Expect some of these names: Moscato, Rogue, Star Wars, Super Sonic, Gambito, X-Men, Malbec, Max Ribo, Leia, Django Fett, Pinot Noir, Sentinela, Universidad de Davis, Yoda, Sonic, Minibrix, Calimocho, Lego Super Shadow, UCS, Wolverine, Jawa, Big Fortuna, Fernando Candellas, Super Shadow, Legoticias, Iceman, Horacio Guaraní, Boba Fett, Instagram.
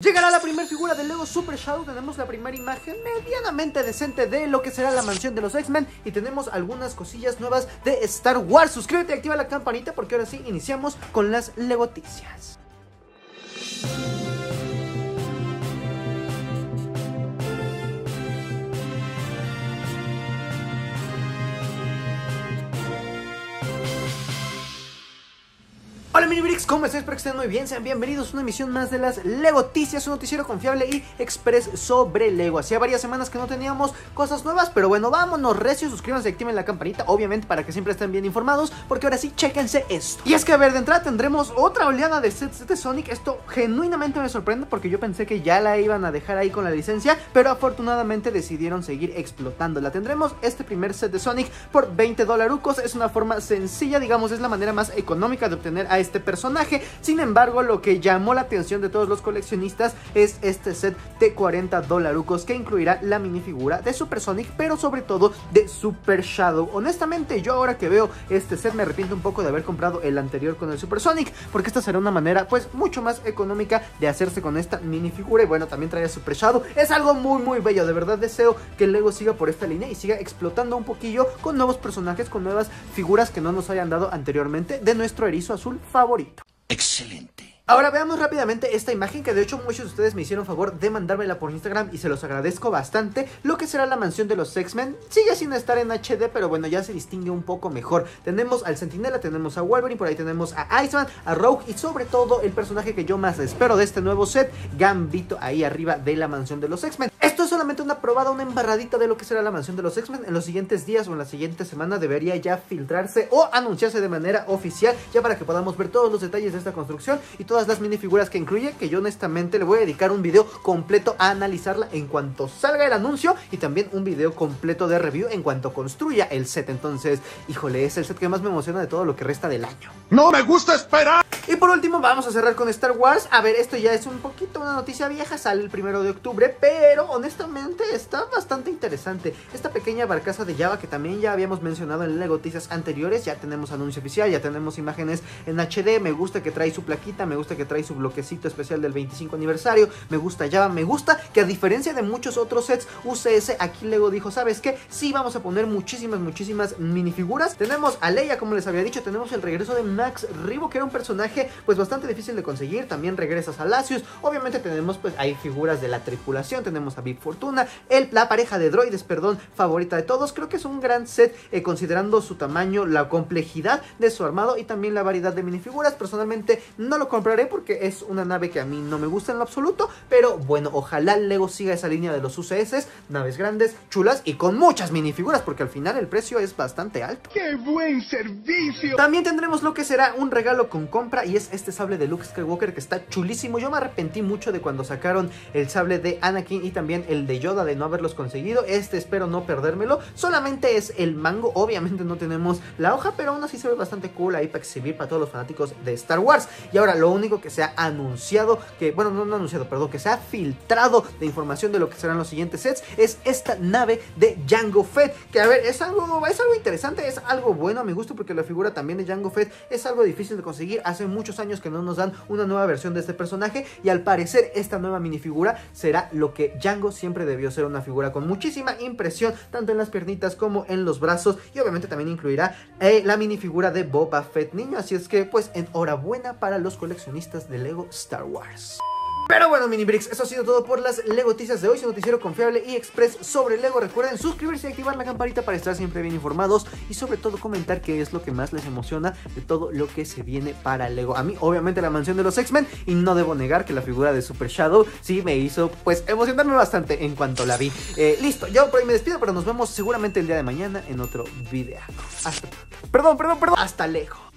Llegará la primera figura del Lego Super Shadow, tenemos la primera imagen medianamente decente de lo que será la mansión de los X-Men y tenemos algunas cosillas nuevas de Star Wars. Suscríbete y activa la campanita porque ahora sí iniciamos con las Legoticias. Hola Minibrix, ¿cómo están? Espero que estén muy bien, sean bienvenidos a una emisión más de las Legoticias, un noticiero confiable y express sobre Lego. Hacía varias semanas que no teníamos cosas nuevas, pero bueno, vámonos recio, suscríbanse y activen la campanita, obviamente para que siempre estén bien informados, porque ahora sí, chéquense esto. Y es que a ver, de entrada tendremos otra oleada de sets de Sonic, esto genuinamente me sorprende porque yo pensé que ya la iban a dejar ahí con la licencia, pero afortunadamente decidieron seguir explotándola. Tendremos este primer set de Sonic por $20, es una forma sencilla, digamos, es la manera más económica de obtener a este personaje. Sin embargo, lo que llamó la atención de todos los coleccionistas es este set de $40 que incluirá la minifigura de Super Sonic, pero sobre todo de Super Shadow. Honestamente, yo ahora que veo este set me arrepiento un poco de haber comprado el anterior con el Super Sonic, porque esta será una manera pues mucho más económica de hacerse con esta minifigura. Y bueno, también trae a Super Shadow, es algo muy bello. De verdad deseo que Lego siga por esta línea y siga explotando un poquillo con nuevos personajes, con nuevas figuras que no nos hayan dado anteriormente de nuestro erizo azul favorito. Excelente. Ahora veamos rápidamente esta imagen que de hecho muchos de ustedes me hicieron favor de mandármela por Instagram y se los agradezco bastante. Lo que será la mansión de los X-Men sigue sin estar en HD, pero bueno, ya se distingue un poco mejor. Tenemos al Sentinela, tenemos a Wolverine, por ahí tenemos a Iceman, a Rogue y sobre todo el personaje que yo más espero de este nuevo set, Gambito, ahí arriba de la mansión de los X-Men. Esto es solamente una probada, una embarradita de lo que será la mansión de los X-Men. En los siguientes días o en la siguiente semana debería ya filtrarse o anunciarse de manera oficial, ya para que podamos ver todos los detalles de esta construcción y todo las minifiguras que incluye, que yo honestamente le voy a dedicar un video completo a analizarla en cuanto salga el anuncio y también un video completo de review en cuanto construya el set. Entonces, híjole, es el set que más me emociona de todo lo que resta del año. ¡No me gusta esperar! Y por último vamos a cerrar con Star Wars. A ver, esto ya es un poquito una noticia vieja, sale el 1 de octubre, pero honestamente está bastante interesante. Esta pequeña barcaza de Jawa que también ya habíamos mencionado en Legoticias anteriores, ya tenemos anuncio oficial, ya tenemos imágenes en HD, me gusta que trae su plaquita, me gusta que trae su bloquecito especial del 25 aniversario, me gusta Jawa, me gusta que a diferencia de muchos otros sets UCS, aquí Lego dijo, ¿sabes qué? Sí, vamos a poner muchísimas minifiguras. Tenemos a Leia, como les había dicho, tenemos el regreso de Max Ribo, que era un personaje pues bastante difícil de conseguir, también regresas a Lassius, obviamente tenemos pues hay figuras de la tripulación, tenemos a Big Fortuna, la pareja de droides, perdón, favorita de todos. Creo que es un gran set considerando su tamaño, la complejidad de su armado y también la variedad de minifiguras. Personalmente no lo compraré porque es una nave que a mí no me gusta en lo absoluto, pero bueno, ojalá Lego siga esa línea de los UCS, naves grandes, chulas y con muchas minifiguras, porque al final el precio es bastante alto. ¡Qué buen servicio! También tendremos lo que será un regalo con compra y es este sable de Luke Skywalker que está chulísimo. Yo me arrepentí mucho de cuando sacaron el sable de Anakin y también el de Yoda, de no haberlos conseguido. Este espero no perdérmelo. Solamente es el mango, obviamente no tenemos la hoja, pero aún así se ve bastante cool ahí para exhibir para todos los fanáticos de Star Wars. Y ahora lo único que se ha anunciado, que bueno, no anunciado, perdón, que se ha filtrado de información de lo que serán los siguientes sets, es esta nave de Django Fett, que a ver, es algo interesante, es algo bueno a mi gusto, porque la figura también de Django Fett es algo difícil de conseguir. Hace muchos años que no nos dan una nueva versión de este personaje y al parecer esta nueva minifigura será lo que Django siempre debió ser, una figura con muchísima impresión tanto en las piernitas como en los brazos, y obviamente también incluirá la minifigura de Boba Fett niño, así es que pues enhorabuena para los coleccionistas de Lego Star Wars. Pero bueno, Minibrix, eso ha sido todo por las Legoticias de hoy, su noticiero confiable y express sobre Lego. Recuerden suscribirse y activar la campanita para estar siempre bien informados y sobre todo comentar qué es lo que más les emociona de todo lo que se viene para Lego. A mí, obviamente, la mansión de los X-Men, y no debo negar que la figura de Super Shadow sí me hizo pues emocionarme bastante en cuanto la vi. Listo, yo por ahí me despido, pero nos vemos seguramente el día de mañana en otro video. Hasta... Perdón. Hasta Lego.